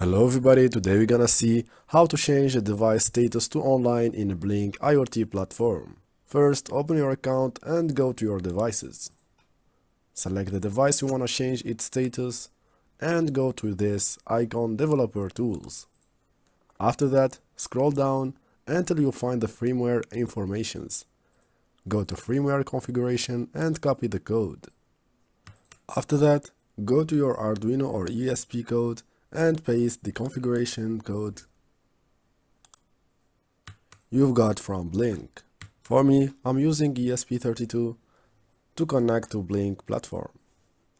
Hello everybody, today we're gonna see how to change a device status to online in a Blynk IoT platform. First, open your account and go to your devices. Select the device you wanna change its status and go to this icon, Developer Tools. After that, scroll down until you find the firmware informations. Go to firmware configuration and copy the code. After that, go to your Arduino or ESP code and paste the configuration code you've got from Blynk. For me, I'm using ESP32 to connect to Blynk platform.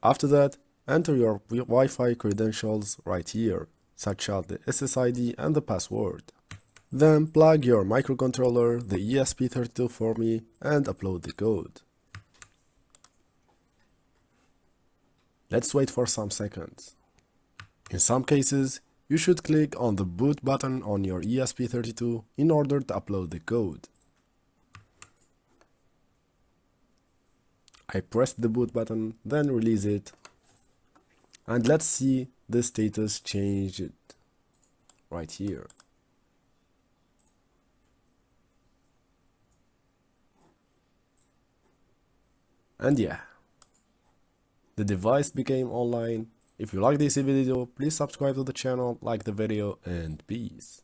After that, enter your Wi-Fi credentials right here, such as the SSID and the password. Then plug your microcontroller, the ESP32 for me, and upload the code. Let's wait for some seconds. In some cases, you should click on the boot button on your ESP32 in order to upload the code. I pressed the boot button, then release it. And let's see the status changed right here. And yeah, the device became online. If you like this video, please subscribe to the channel, like the video, and peace.